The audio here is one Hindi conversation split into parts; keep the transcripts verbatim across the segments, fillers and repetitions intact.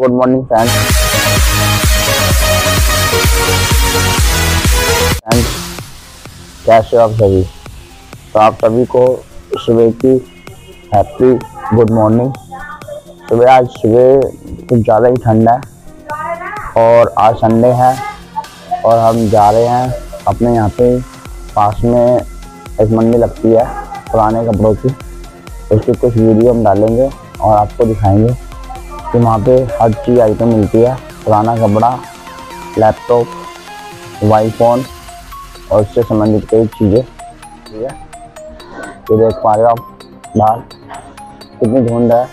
गुड मॉर्निंग फ्रेंड्स फ्रेंड्स कैसे हो आप सभी। तो आप सभी को सुबह की हैप्पी गुड मॉर्निंग। सुबह आज सुबह कुछ ज़्यादा ही ठंड है और आज संडे है और हम जा रहे हैं अपने यहाँ पे पास में एक मंडी लगती है पुराने कपड़ों की, उसकी कुछ वीडियो हम डालेंगे और आपको दिखाएंगे कि वहाँ पे हर चीज़ आइटम मिलती है। पुराना कपड़ा, लैपटॉप, मोबाइल फ़ोन और उससे संबंधित कई चीज़ें। ठीक है, ये देख पा रहे हो आप बाहर कितनी धुंध है।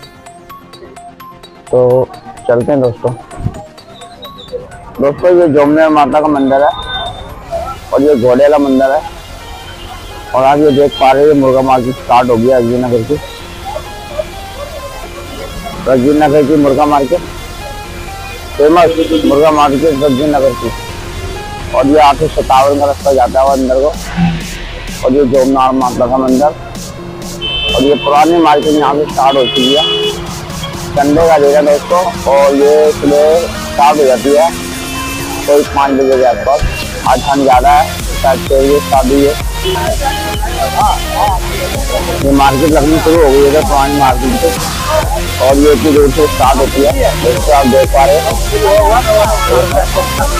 तो चलते हैं दोस्तों। दोस्तों ये जोमने माता का मंदिर है और ये घोड़े वाला मंदिर है। और आप ये देख पा रहे हो मुर्गा मार्केट स्टार्ट हो गया अजीत नगर की राघुबीर नगर की मुर्गा मार्केट, फेमस मुर्गा मार्केट राघुबीर नगर की। और ये आठ सौ सत्तावन का रास्ता जाता है अंदर को। और ये जोमनाथ माता का मंदिर और ये पुरानी मार्केट यहाँ से स्टार्ट हो चुकी है। संडे का दिन है दोस्तों और ये सुबह स्टार्ट हो जाती है कोई पाँच बजे के आसपास। आज ठंड ज़्यादा है शायद छः बजे स्टार्ट हुई है। ये मार्केट लगनी शुरू हो गई है पुरानी मार्केट से और ये इतनी दूर से स्टार्ट होती है जिसको आप देख पा रहे हो।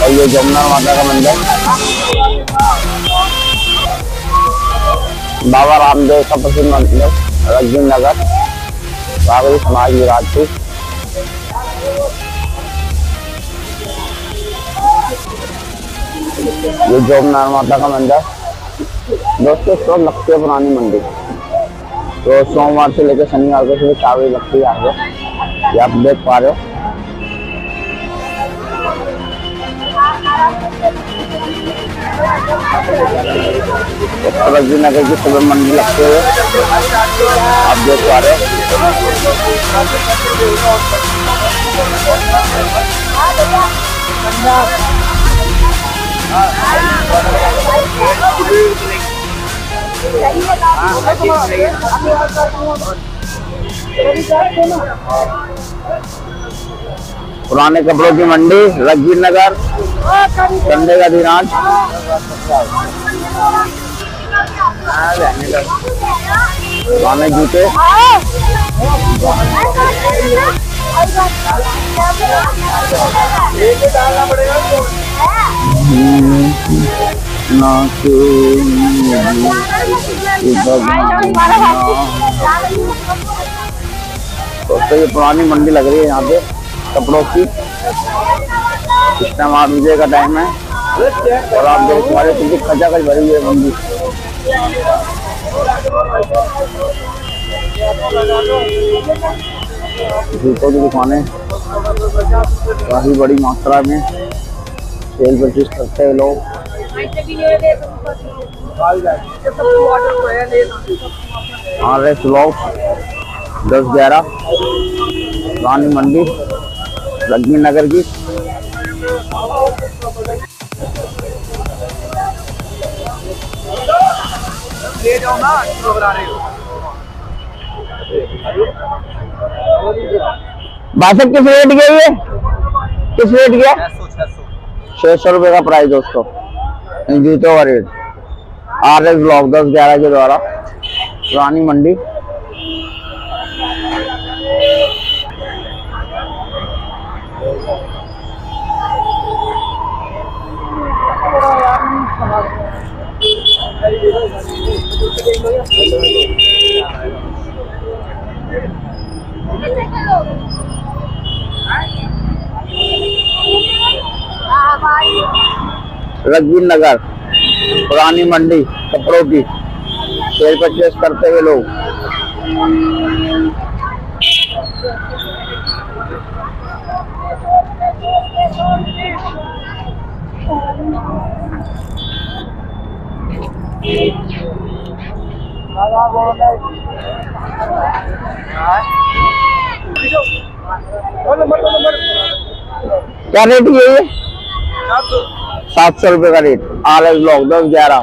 और ये जमुना माता का मंदिर, बाबा रामदेव का प्रसिद्ध मंदिर राघुबीर नगर, बाबरी समाज विराजपुर। ये जमुना माता का मंदिर दोस्तों सौ लगती है पुरानी मंदिर। तो सोमवार से लेकर शनिवार को सुबह चार बजे लगती है आपको, आप देख पा रहे हो। राघुबीर नगर की सुबह मंडी लगती है आप देख पा रहे हो। पुराने कपड़ों की मंडी राघुबीर नगर, संडे का दिन आज। पुराने जूते, दोस्तों ये पुरानी मंडी लग रही है यहाँ पे कपड़ों की। इस टाइम आठ बजे का टाइम है और आप देख पा रहे हो खचाखच भरी हुई है मंडी। जूतों की दुकानें काफी बड़ी मात्रा में सेल परचेज करते हैं लोग। आरएस व्लॉग्स दस ग्यारह पुरानी मंडी राघुबीर नगर की। बासठ किस रेट गया, ये किस रेट गया? छह सौ रुपये का प्राइस दोस्तों जूतों का रेट। आर एस ब्लॉक दस ग्यारह के द्वारा पुरानी मंडी। राघुबीर नगर पुरानी मंडी कपड़ों की सेल परचेस करते हुए लोग। क्या रेट है ये? सात सौ रुपए का रेट। आर एस ब्लॉक दस ग्यारह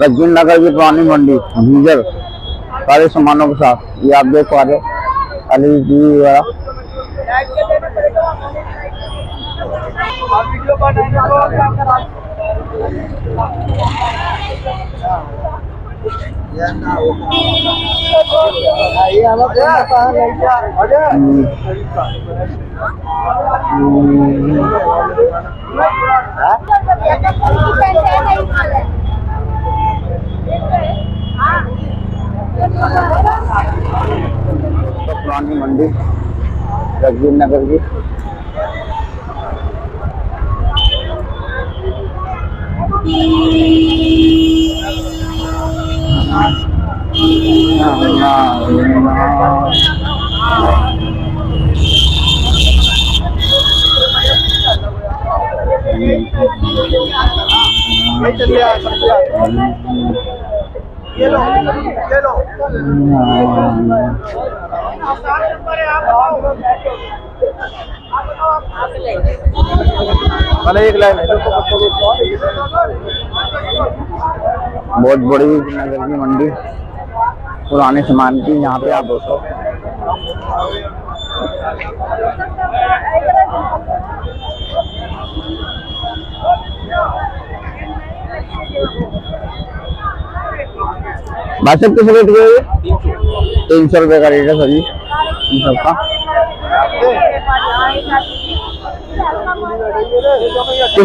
राघुबीर नगर की पुरानी मंडी। गीजर सारे सामानों के साथ। ये आप देख पा रहे अली जी वगैरह पुरानी मंडी रघुबीर नगर की। ये लो ये लो भले एक लाइन है। बहुत बड़ी नगर की मंडी पुराने सामान की। यहाँ पे आप दोस्तों भाई साहब किस रेट के तीन सौ रुपये का रेट है सभी इन सबका। किस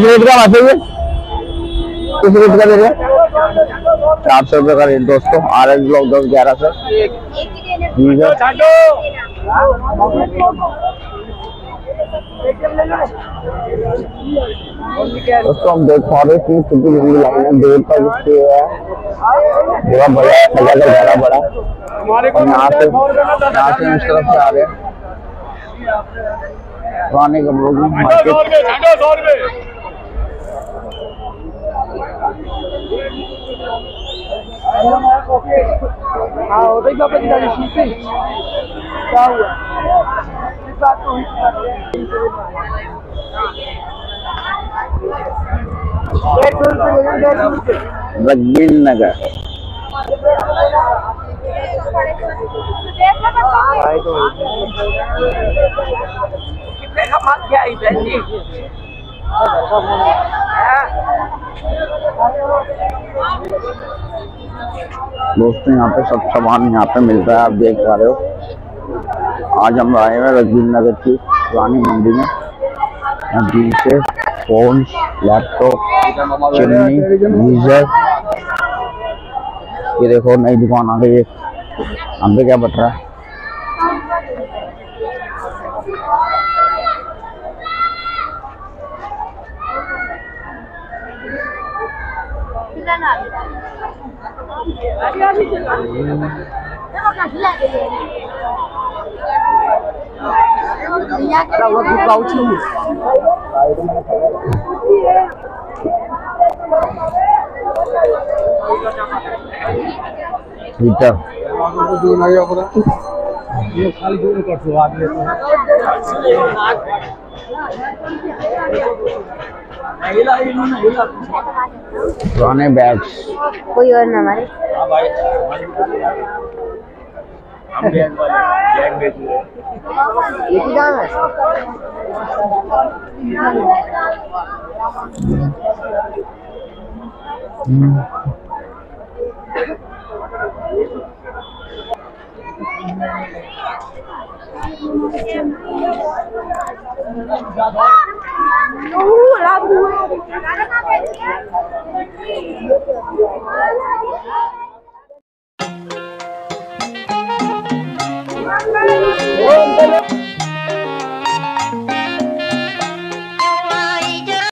रेट का भाई साहब किस रेट का दे रहे हैं? चार सौ रुपये का रेट दोस्तों। आर एस ब्लॉग दस ग्यारह सौ ठीक है दोस्तों। हम देख पा रहे हैं कितनी लंबी लाइन है देर तक इसकी है। बड़ा बड़ा बड़ा बड़ा यहाँ पे यहाँ से इस तरफ से आ रहे हैं पुराने कपड़ों की मार्केट। रघुबीर नगर दोस्तों यहाँ पे सब सामान यहाँ पे मिलता है आप देख पा रहे हो। आज हम आए हैं रघुबीर नगर की पुरानी मंडी में। मंडी से फोन लैपटॉप चिमनी गीजर ये देखो नई दुकान आ गई है। हम पे क्या बट रहा है पुराने बैग्स कोई और ना हमारे Whoa, whoa, whoa.